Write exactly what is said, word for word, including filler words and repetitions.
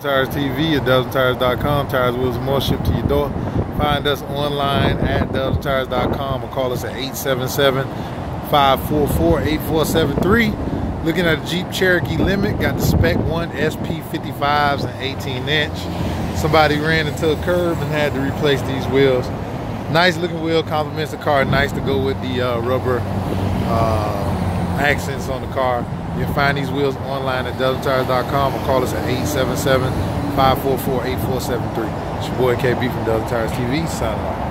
Tires T V at Dubs and Tires dot com. Tires, wheels, and more shipped to your door. Find us online at Dubs and Tires dot com or call us at eight seven seven, five four four, eight four seven three. Looking at a Jeep Cherokee Limit. Got the Spec one S P fifty-fives and eighteen inch. Somebody ran into a curb and had to replace these wheels. Nice looking wheel, compliments the car. Nice to go with the uh, rubber uh, accents on the car. You can find these wheels online at Dubs and Tires dot com or call us at eight seven seven, five four four, eight four seven three. It's your boy K B from Dubs and Tires T V, signing off.